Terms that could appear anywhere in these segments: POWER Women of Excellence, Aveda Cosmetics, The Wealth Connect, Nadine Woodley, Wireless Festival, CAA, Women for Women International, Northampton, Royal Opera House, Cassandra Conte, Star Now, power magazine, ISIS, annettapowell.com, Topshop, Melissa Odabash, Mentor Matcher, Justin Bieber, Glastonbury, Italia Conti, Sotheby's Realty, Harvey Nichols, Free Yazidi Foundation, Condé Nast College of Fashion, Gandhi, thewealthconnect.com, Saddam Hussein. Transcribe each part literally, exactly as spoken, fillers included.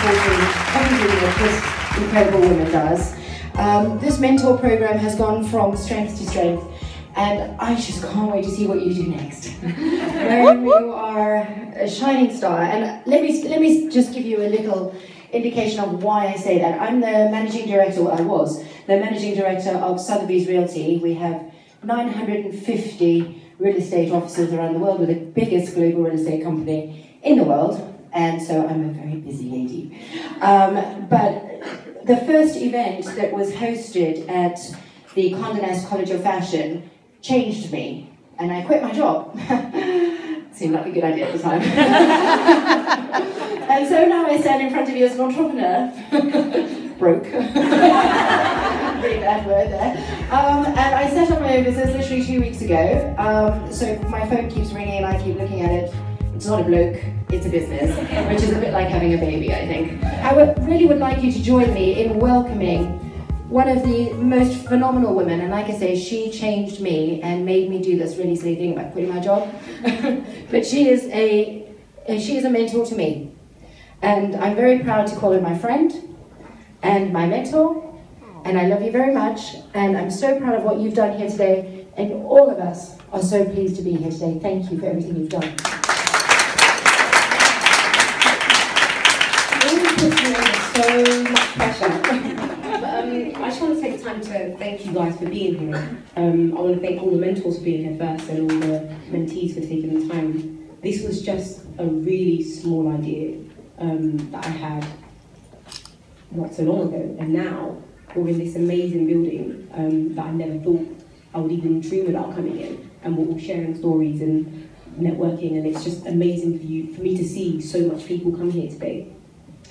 supporting everything that this incredible woman does. Um, this mentor program has gone from strength to strength, and I just can't wait to see what you do next. Miriam, you are a shining star, and let me let me just give you a little indication of why I say that. I'm the managing director, well, I was the managing director of Sotheby's Realty. We have nine hundred fifty real estate offices around the world. We're the biggest global real estate company in the world, and so I'm a very busy lady. Um, but the first event that was hosted at the Condé Nast College of Fashion changed me, and I quit my job. Seemed like a good idea at the time. And so now I stand in front of you as an entrepreneur. Broke. Pretty bad word there. Um, and I set up my own business literally two weeks ago. Um, so my phone keeps ringing and I keep looking at it. It's not a bloke, it's a business, which is a bit like having a baby, I think. I would, really would like you to join me in welcoming one of the most phenomenal women, and like I say, she changed me and made me do this really silly thing about quitting my job. But she is a she is a mentor to me, and I'm very proud to call her my friend and my mentor. And I love you very much, and I'm so proud of what you've done here today, and all of us are so pleased to be here today. Thank you for everything you've done. So much pressure. I just want to take the time to thank you guys for being here. Um, I want to thank all the mentors for being here first, and all the mentees for taking the time. This was just a really small idea um, that I had not so long ago, and now we're in this amazing building um, that I never thought I would even dream about coming in, and we're all sharing stories and networking, and it's just amazing for you, for me to see so much people come here today.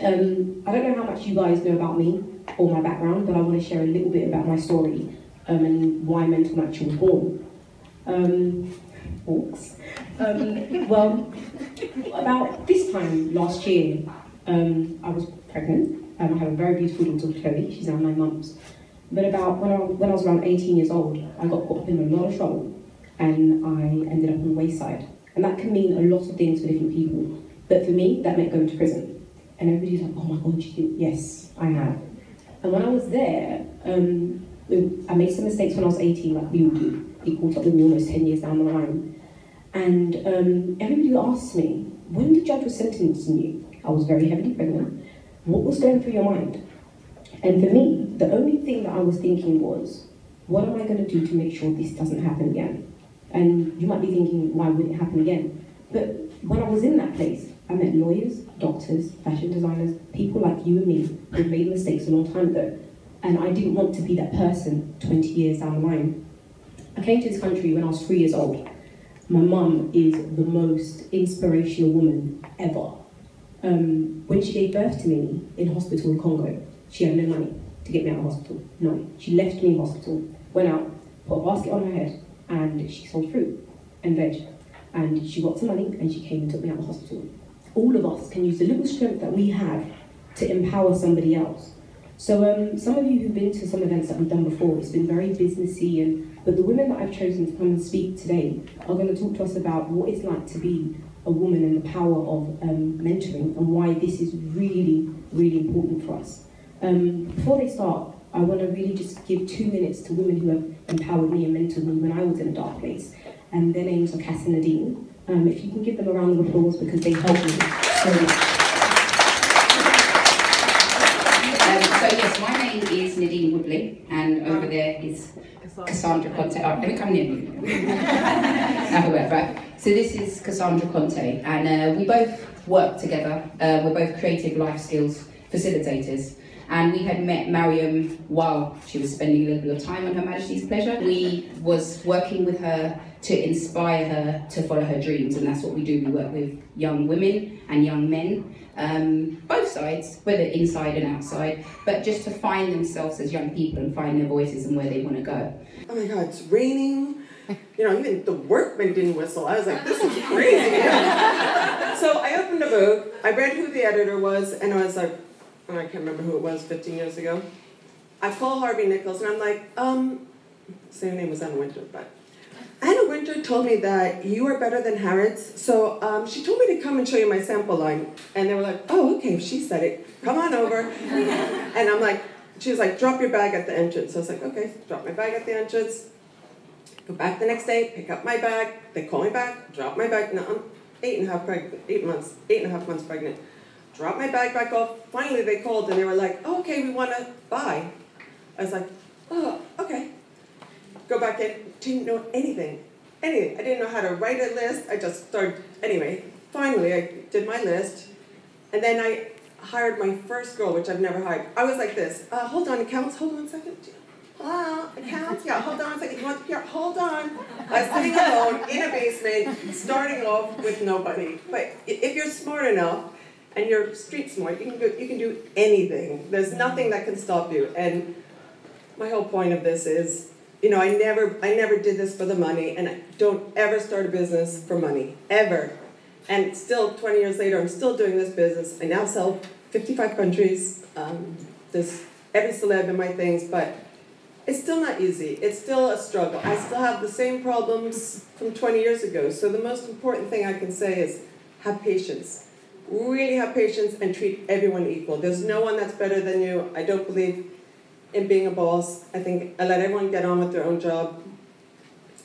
Um, I don't know how much you guys know about me or my background, but I want to share a little bit about my story um, and why Mentor Matcher was born. Um, walks. Um, well, about this time last year, um, I was pregnant. Um, I have a very beautiful daughter, Chloe. She's now nine months. But about when I, when I was around eighteen years old, I got caught up in a lot of trouble, and I ended up on the wayside. And that can mean a lot of things for different people. But for me, that meant going to prison. And everybody's like, "Oh my God, you did?" Yes, I have. And when I was there, um, I made some mistakes when I was eighteen, like we all do. It caught up with me almost ten years down the line. And um, everybody asked me, when the judge was sentencing you, I was very heavily pregnant, what was going through your mind? And for me, the only thing that I was thinking was, what am I going to do to make sure this doesn't happen again? And you might be thinking, why would it happen again? But when I was in that place, I met lawyers, doctors, fashion designers, people like you and me who made mistakes a long time ago. And I didn't want to be that person twenty years down the line. I came to this country when I was three years old. My mum is the most inspirational woman ever. Um, when she gave birth to me in hospital in Congo, she had no money to get me out of hospital. No, she left me in hospital, went out, put a basket on her head, and she sold fruit and veg. And she got some money and she came and took me out of hospital. All of us can use the little strength that we have to empower somebody else. So um, some of you who've been to some events that we've done before, it's been very businessy, and but the women that I've chosen to come and speak today are going to talk to us about what it's like to be a woman and the power of um, mentoring, and why this is really, really important for us. Um, before they start, I want to really just give two minutes to women who have empowered me and mentored me when I was in a dark place. And their names are Cass and Nadine. Um, if you can give them a round of applause, because they helped me so much. Um, so yes, my name is Nadine Woodley, and over there is Cassandra Conte. Oh, let me come near you. Now, however, so this is Cassandra Conte, and uh, we both work together. Uh, we're both creative life skills facilitators. And we had met Miriam while she was spending a little bit of time on Her Majesty's Pleasure. We was working with her to inspire her to follow her dreams, and that's what we do. We work with young women and young men, um, both sides, whether inside and outside, but just to find themselves as young people and find their voices and where they want to go. Oh my God, it's raining. You know, even the workman didn't whistle. I was like, this is crazy. So I opened a book, I read who the editor was, and I was like, and I can't remember who it was, fifteen years ago. I call Harvey Nichols, and I'm like, um, same name was on the winter, but Anna Winter told me that you are better than Harrods, so um, she told me to come and show you my sample line. And they were like, oh, okay, if she said it, come on over. And I'm like, she was like, drop your bag at the entrance. So I was like, okay, drop my bag at the entrance. Go back the next day, pick up my bag. They call me back, drop my bag. Now I'm eight and a half pregnant, eight months, eight and a half months pregnant. Drop my bag back off. Finally, they called and they were like, oh, okay, we want to buy. I was like, oh, okay. Go back in, didn't know anything, anything. I didn't know how to write a list. I just started, anyway, finally I did my list. And then I hired my first girl, which I've never hired. I was like this, uh, hold on, accounts, hold on a second. Hello, accounts, yeah, hold on a second, you want to P R? Hold on. I was sitting alone in a basement, starting off with nobody. But if you're smart enough, and you're street smart, you can do, you can do anything. There's nothing that can stop you. And my whole point of this is, you know, I never, I never did this for the money, and I don't ever start a business for money, ever. And still, twenty years later, I'm still doing this business. I now sell fifty-five countries. Um, there's every celeb in my things, but it's still not easy. It's still a struggle. I still have the same problems from twenty years ago. So the most important thing I can say is have patience. Really have patience and treat everyone equal. There's no one that's better than you. I don't believe in being a boss. I think I let everyone get on with their own job.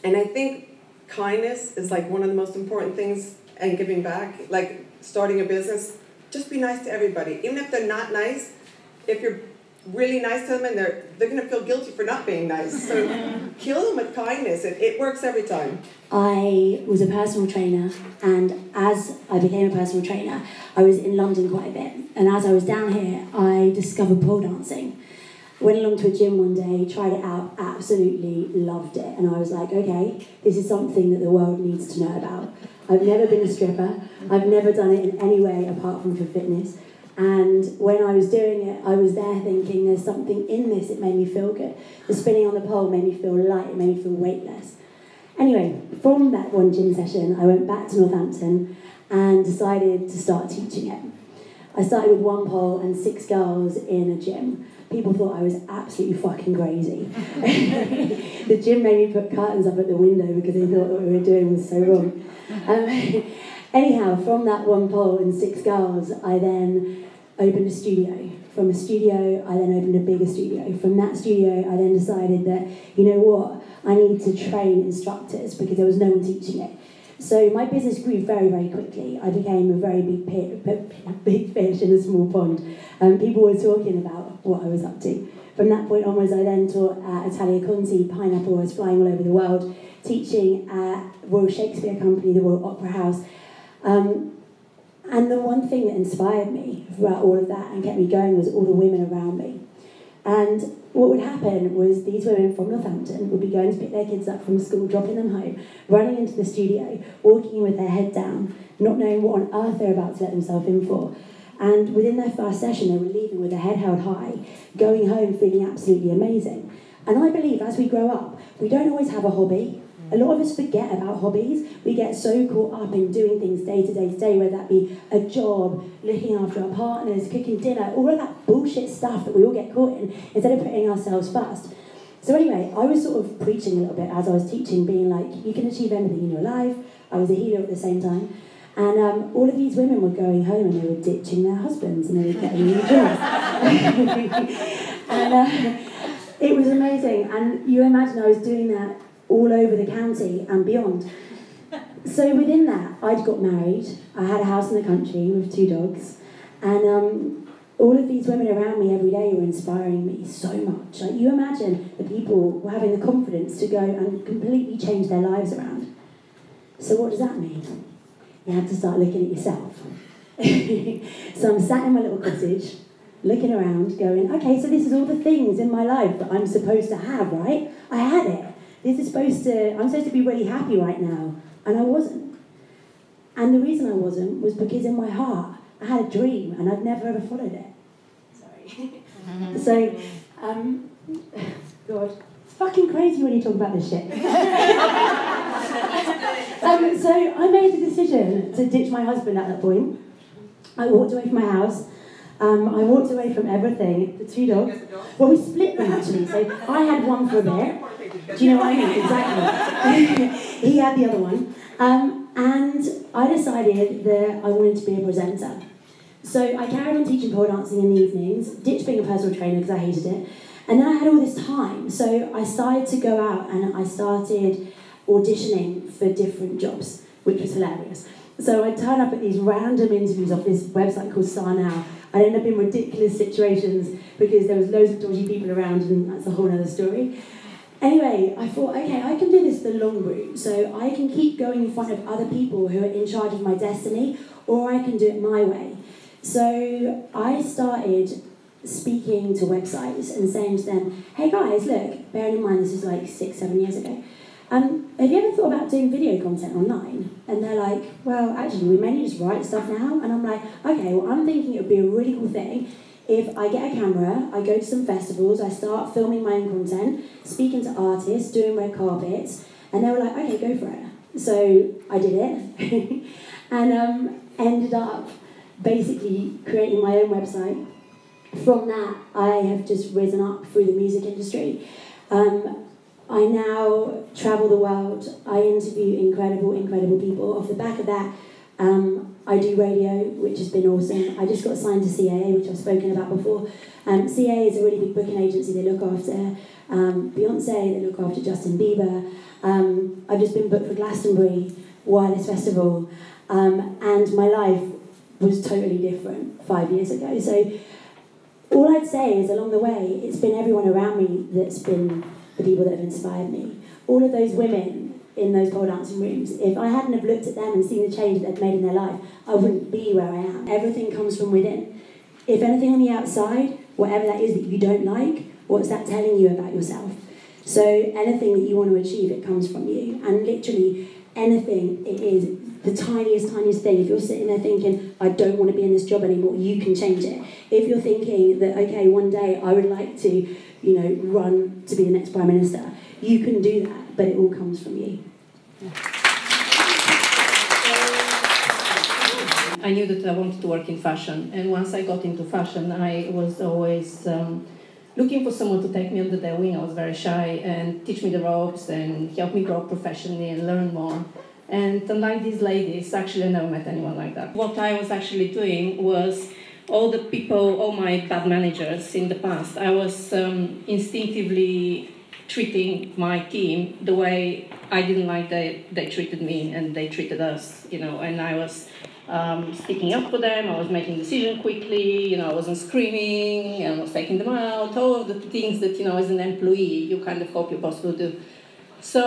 And I think kindness is like one of the most important things, and giving back, like starting a business, just be nice to everybody. Even if they're not nice, if you're really nice to them, and they're, they're gonna feel guilty for not being nice. So kill them with kindness, it, it works every time. I was a personal trainer, and as I became a personal trainer, I was in London quite a bit. And as I was down here, I discovered pole dancing. Went along to a gym one day, tried it out, absolutely loved it. And I was like, okay, this is something that the world needs to know about. I've never been a stripper. I've never done it in any way apart from for fitness. And when I was doing it, I was there thinking there's something in this. It made me feel good. The spinning on the pole made me feel light. It made me feel weightless. Anyway, from that one gym session, I went back to Northampton and decided to start teaching it. I started with one pole and six girls in a gym. People thought I was absolutely fucking crazy. The gym made me put curtains up at the window because they thought what we were doing was so wrong. Um, anyhow, from that one pole and six girls, I then opened a studio. From a studio, I then opened a bigger studio. From that studio, I then decided that, you know what, I need to train instructors because there was no one teaching it. So my business grew very, very quickly. I became a very big, pit, big fish in a small pond. Um, people were talking about what I was up to. From that point onwards, I then taught at Italia Conti. Pineapple was flying all over the world, teaching at Royal Shakespeare Company, the Royal Opera House. Um, and the one thing that inspired me throughout all of that and kept me going was all the women around me. And what would happen was these women from Northampton would be going to pick their kids up from school, dropping them home, running into the studio, walking in with their head down, not knowing what on earth they're about to let themselves in for. And within their first session, they were leaving with their head held high, going home feeling absolutely amazing. And I believe as we grow up, we don't always have a hobby. A lot of us forget about hobbies. We get so caught up in doing things day to day to day, whether that be a job, looking after our partners, cooking dinner, all of that bullshit stuff that we all get caught in, instead of putting ourselves first. So anyway, I was sort of preaching a little bit as I was teaching, being like, you can achieve anything in your life. I was a healer at the same time. And um, all of these women were going home and they were ditching their husbands and they were getting new jobs. And uh, it was amazing. And you imagine I was doing that all over the county and beyond. So within that, I'd got married, I had a house in the country with two dogs, and um, all of these women around me every day were inspiring me so much. Like, you imagine the people were having the confidence to go and completely change their lives around. So what does that mean? You have to start looking at yourself. So I'm sat in my little cottage, looking around, going, okay, so this is all the things in my life that I'm supposed to have, right? I had it. This is supposed to, I'm supposed to be really happy right now. And I wasn't. And the reason I wasn't was because in my heart, I had a dream and I'd never ever followed it. Sorry. so, um, God, it's fucking crazy when you talk about this shit. um, so I made the decision to ditch my husband at that point. I walked away from my house. Um, I walked away from everything, the two dogs. Well, we split them actually, so I had one for a bit. Do you know what I mean? Exactly. He had the other one. Um, and I decided that I wanted to be a presenter. So I carried on teaching pole dancing in the evenings, ditched being a personal trainer because I hated it. And then I had all this time. So I started to go out and I started auditioning for different jobs, which was hilarious. So I'd turn up at these random interviews off this website called Star Now. I'd end up in ridiculous situations because there was loads of dodgy people around, and that's a whole other story. Anyway, I thought, okay, I can do this the long route. So I can keep going in front of other people who are in charge of my destiny, or I can do it my way. So I started speaking to websites and saying to them, hey guys, look, bearing in mind this is like six, seven years ago, Um, have you ever thought about doing video content online? And they're like, well, actually, we mainly just write stuff now. And I'm like, okay, well, I'm thinking it would be a really cool thing if I get a camera, I go to some festivals, I start filming my own content, speaking to artists, doing red carpets. And they were like, okay, go for it. So I did it and um, ended up basically creating my own website. From that, I have just risen up through the music industry. Um, I now travel the world, I interview incredible, incredible people. Off the back of that, um, I do radio, which has been awesome. I just got signed to C A A, which I've spoken about before. Um, C A A is a really big booking agency. They look after um, Beyonce, they look after Justin Bieber. Um, I've just been booked for Glastonbury, Wireless Festival, um, and my life was totally different five years ago. So all I'd say is along the way, it's been everyone around me that's been the people that have inspired me. All of those women in those pole dancing rooms, if I hadn't have looked at them and seen the change that they've made in their life, I wouldn't be where I am. Everything comes from within. If anything on the outside, whatever that is that you don't like, what's that telling you about yourself? So anything that you want to achieve, it comes from you. And literally anything, it is the tiniest, tiniest thing. If you're sitting there thinking, I don't want to be in this job anymore, you can change it. If you're thinking that, okay, one day I would like to, you know, run to be the next Prime Minister. You can do that, but it all comes from you. Yeah. I knew that I wanted to work in fashion, and once I got into fashion, I was always um, looking for someone to take me under their wing. I was very shy, and teach me the ropes, and help me grow professionally and learn more. And unlike these ladies, actually I never met anyone like that. What I was actually doing was all the people, all my bad managers in the past, I was um, instinctively treating my team the way I didn't like they, they treated me and they treated us, you know, and I was um, sticking up for them, I was making decisions quickly, you know, I wasn't screaming, and I was taking them out, all of the things that, you know, as an employee, you kind of hope your boss will do. So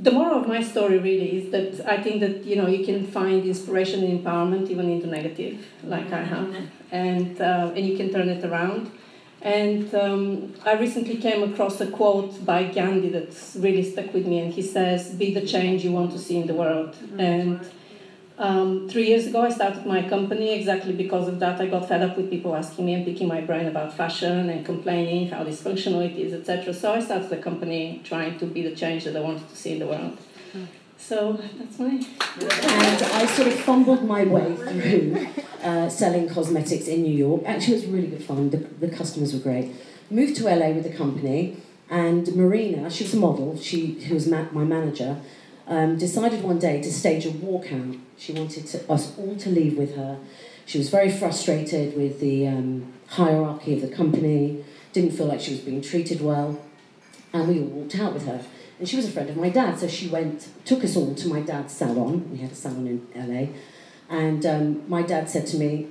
the moral of my story really is that I think that, you know, you can find inspiration and empowerment even into negative, like I have, and, uh, and you can turn it around. And um, I recently came across a quote by Gandhi that's really stuck with me, and he says, be the change you want to see in the world. Mm-hmm. And um, three years ago I started my company exactly because of that. I got fed up with people asking me and picking my brain about fashion and complaining how dysfunctional it is, et cetera. So I started the company trying to be the change that I wanted to see in the world. Mm-hmm. So that's mine. And I sort of fumbled my way through uh, selling cosmetics in New York. Actually, it was really good fun. The, the customers were great. Moved to L A with the company, and Marina, she was a model, she who was ma my manager, um, decided one day to stage a walkout. She wanted to, us all to leave with her. She was very frustrated with the um, hierarchy of the company, didn't feel like she was being treated well, and we all walked out with her. And she was a friend of my dad, so she went, took us all to my dad's salon. We had a salon in L A. And um, my dad said to me,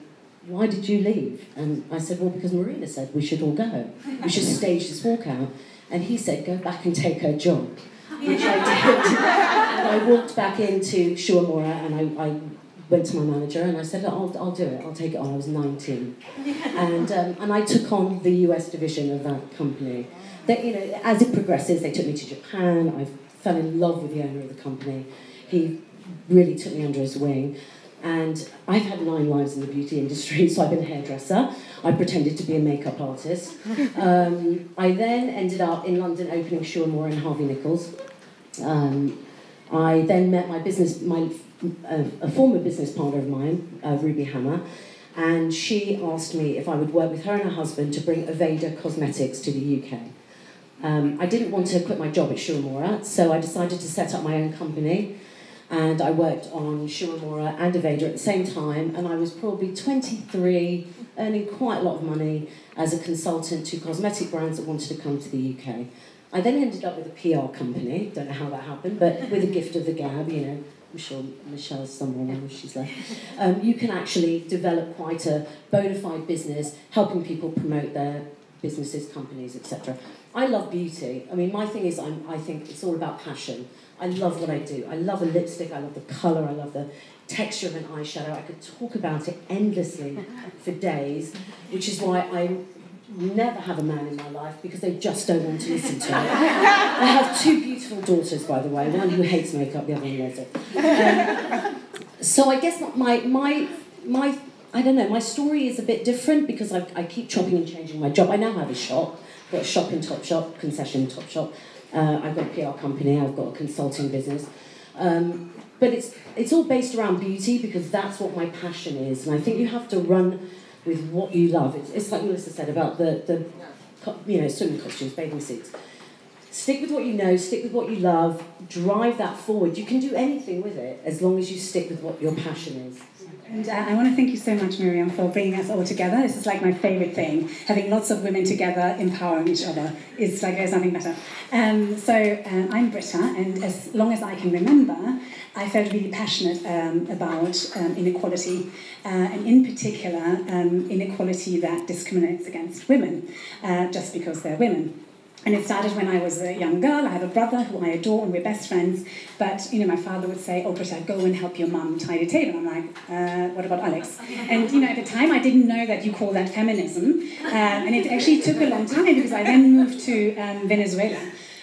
why did you leave? And I said, well, because Marina said we should all go. We should stage this walkout. And he said, go back and take her job. Which I did. And I walked back into Shu Uemura, and I, I went to my manager, and I said, I'll, I'll do it, I'll take it on. I was nineteen. And, um, and I took on the U S division of that company. That, you know, as it progresses, they took me to Japan. I fell in love with the owner of the company. He really took me under his wing. And I've had nine lives in the beauty industry, so I've been a hairdresser. I pretended to be a makeup artist. Um, I then ended up in London opening Shu Uemura and Harvey Nichols. Um, I then met my business, my uh, a former business partner of mine, uh, Ruby Hammer. And she asked me if I would work with her and her husband to bring Aveda Cosmetics to the U K. Um, I didn't want to quit my job at Shu Uemura, so I decided to set up my own company, and I worked on Shu Uemura and Aveda at the same time, and I was probably twenty-three, earning quite a lot of money as a consultant to cosmetic brands that wanted to come to the U K. I then ended up with a P R company, don't know how that happened, but with a gift of the gab, you know, I'm sure Michelle's somewhere now, she's left. Um, you can actually develop quite a bona fide business, helping people promote their businesses, companies, et cetera. I love beauty. I mean, my thing is, I'm, I think it's all about passion. I love what I do. I love a lipstick, I love the colour, I love the texture of an eyeshadow. I could talk about it endlessly for days, which is why I never have a man in my life, because they just don't want to listen to it. I have two beautiful daughters, by the way, one who hates makeup, the other one loves it. Um, so I guess my, my, my, I don't know, my story is a bit different, because I, I keep chopping and changing my job. I now have a shop. I've got a shop in Topshop, concession in Topshop. Uh, I've got a P R company, I've got a consulting business. Um, but it's, it's all based around beauty, because that's what my passion is. And I think you have to run with what you love. It's, it's like Melissa said about the, the co you know, swimming costumes, bathing suits. Stick with what you know, stick with what you love, drive that forward. You can do anything with it, as long as you stick with what your passion is. And uh, I want to thank you so much, Miriam, for bringing us all together. This is like my favourite thing. Having lots of women together, empowering each other, is like there's nothing better. Um, so um, I'm Britta, and as long as I can remember, I felt really passionate um, about um, inequality, uh, and in particular, um, inequality that discriminates against women, uh, just because they're women. And it started when I was a young girl. I have a brother who I adore, and we're best friends. But, you know, my father would say, "Oh, Britta, go and help your mum tidy the table." I'm like, uh, what about Alex? And, you know, at the time, I didn't know that you call that feminism. Um, and it actually took a long time, because I then moved to um, Venezuela,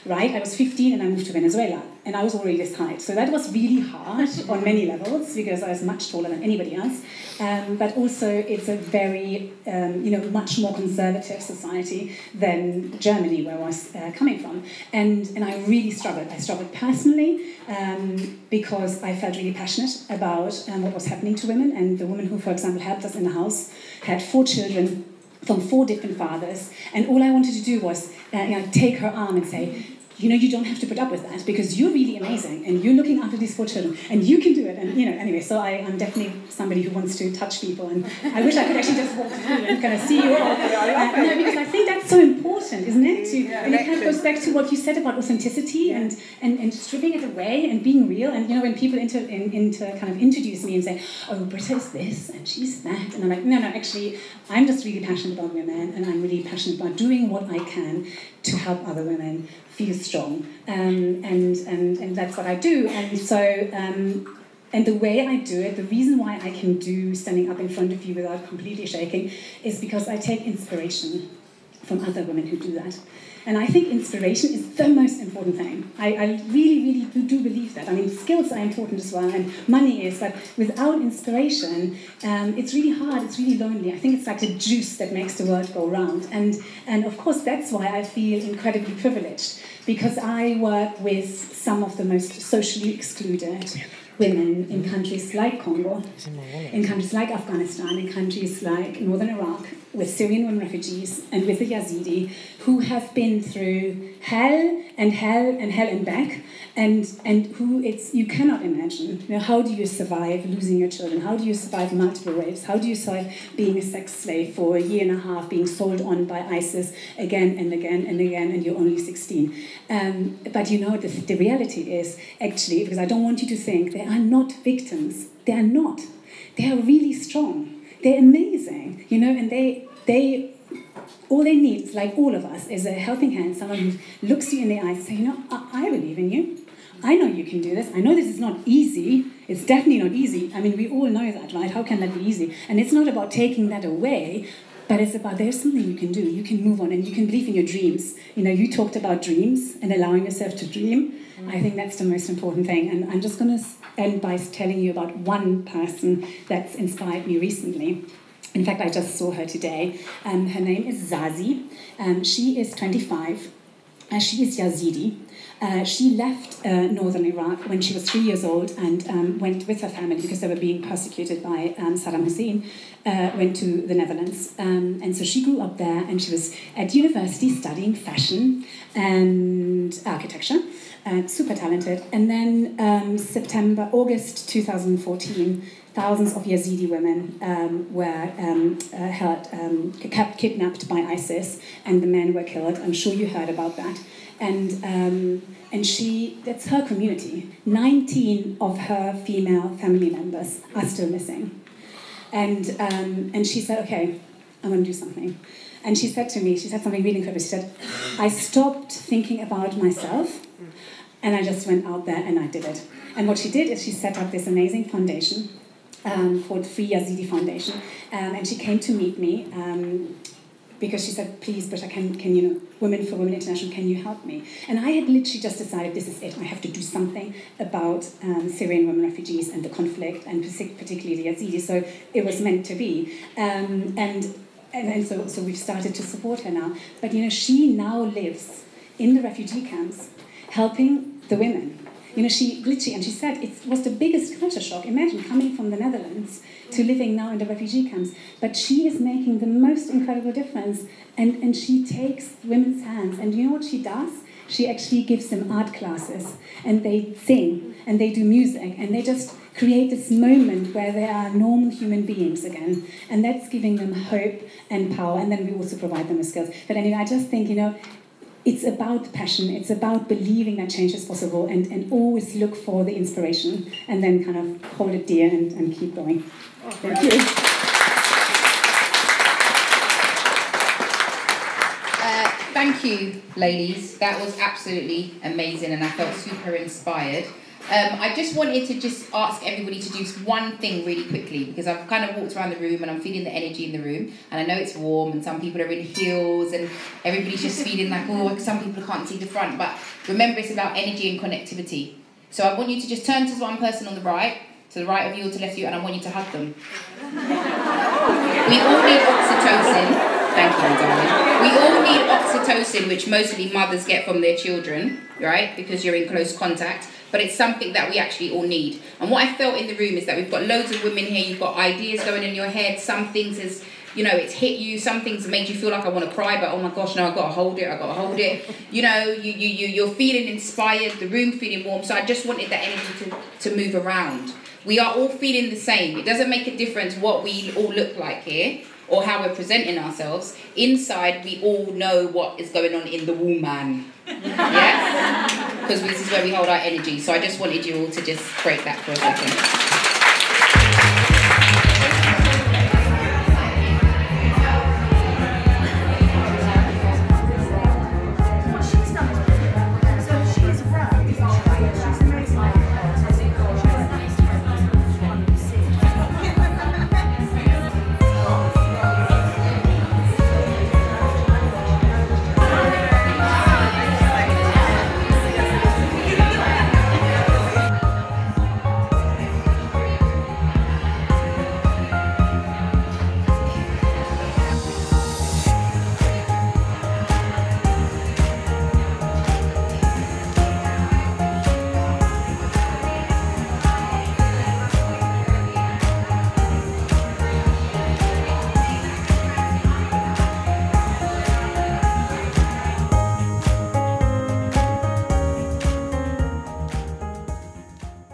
right? I was fifteen, and I moved to Venezuela. And I was already this height. So that was really hard on many levels, because I was much taller than anybody else. Um, but also, it's a very, um, you know, much more conservative society than Germany, where I was uh, coming from. And, and I really struggled. I struggled personally, um, because I felt really passionate about um, what was happening to women. And the woman who, for example, helped us in the house had four children from four different fathers. And all I wanted to do was uh, you know, take her arm and say, you know, you don't have to put up with that, because you're really amazing, and you're looking after these four children, and you can do it. And, you know, anyway, so I, I'm definitely somebody who wants to touch people, and I wish I could actually just walk through and kind of see you all. Uh, no, because I think that's so important, isn't it? To, yeah, and it kind of goes back to what you said about authenticity, yeah. and, and, and stripping it away and being real. And, you know, when people inter, in, inter, kind of introduce me and say, oh, Britta is this, and she's that, and I'm like, no, no, actually, I'm just really passionate about women, and I'm really passionate about doing what I can to help other women feel strong, um, and, and, and that's what I do. And so, um, and the way I do it, the reason why I can do standing up in front of you without completely shaking, is because I take inspiration from other women who do that. And I think inspiration is the most important thing. I, I really, really do, do believe that. I mean, skills are important as well, and money is, but without inspiration, um, it's really hard, it's really lonely. I think it's like the juice that makes the world go round. And, and of course, that's why I feel incredibly privileged, because I work with some of the most socially excluded women in countries like Congo, in countries like Afghanistan, in countries like northern Iraq, with Syrian women refugees, and with the Yazidi, who have been through hell and hell and hell and back, and, and who it's, you cannot imagine. You know, how do you survive losing your children? How do you survive multiple rapes? How do you survive being a sex slave for a year and a half, being sold on by ISIS again and again and again, and you're only sixteen? Um, but you know, the, the reality is, actually, because I don't want you to think, they are not victims. They are not. They are really strong. They're amazing, you know, and they, they, all they need, like all of us, is a helping hand, someone who looks you in the eyes and says, you know, I, I believe in you. I know you can do this. I know this is not easy. It's definitely not easy. I mean, we all know that, right? How can that be easy? And it's not about taking that away, but it's about there's something you can do. You can move on, and you can believe in your dreams. You know, you talked about dreams and allowing yourself to dream. I think that's the most important thing. And I'm just going to end by telling you about one person that's inspired me recently. In fact, I just saw her today. Um, her name is Zazie. Um, she is twenty-five. Uh, she is Yazidi. Uh, she left uh, northern Iraq when she was three years old and um, went with her family because they were being persecuted by um, Saddam Hussein, uh, went to the Netherlands. Um, and so she grew up there and she was at university studying fashion and architecture, uh, super talented. And then um, September, August two thousand fourteen, thousands of Yazidi women um, were um, uh, held, um, kept kidnapped by ISIS, and the men were killed. I'm sure you heard about that. And um, and she, that's her community. nineteen of her female family members are still missing. And um, and she said, okay, I'm going to do something. And she said to me, she said something really incredible. She said, I stopped thinking about myself, and I just went out there and I did it. And what she did is she set up this amazing foundation Um, called Free Yazidi Foundation, um, and she came to meet me um, because she said, "Please, Britta, can can you know, Women for Women International, can you help me?" And I had literally just decided, "This is it. I have to do something about um, Syrian women refugees and the conflict, and particularly the Yazidis." So it was meant to be, um, and, and and so so we've started to support her now. But you know, she now lives in the refugee camps, helping the women. You know, she literally, and she said it was the biggest culture shock. Imagine coming from the Netherlands to living now in the refugee camps. But she is making the most incredible difference, and, and she takes women's hands. And you know what she does? She actually gives them art classes, and they sing, and they do music, and they just create this moment where they are normal human beings again. And that's giving them hope and power, and then we also provide them with skills. But anyway, I just think, you know, it's about passion, it's about believing that change is possible, and, and always look for the inspiration and then kind of hold it dear and, and keep going. Oh, thank you. Uh, thank you, ladies. That was absolutely amazing and I felt super inspired. Um, I just wanted to just ask everybody to do one thing really quickly because I've kind of walked around the room and I'm feeling the energy in the room, and I know it's warm and some people are in heels and everybody's just feeling like, oh, some people can't see the front, but remember it's about energy and connectivity. So I want you to just turn to one person on the right, to the right of you or to the left of you, and I want you to hug them. We all need oxytocin. Thank you, darling. We all need oxytocin, which mostly mothers get from their children, right? Because you're in close contact. But it's something that we actually all need. And what I felt in the room is that we've got loads of women here. You've got ideas going in your head. Some things is, you know, it's hit you. Some things made you feel like I want to cry, but oh my gosh, no, I've got to hold it. I've got to hold it. You know, you, you, you, you're feeling inspired, the room feeling warm. So I just wanted that energy to, to move around. We are all feeling the same. It doesn't make a difference what we all look like here or how we're presenting ourselves. Inside, we all know what is going on in the woman. Yes? Because this is where we hold our energy. So I just wanted you all to just break that for a second.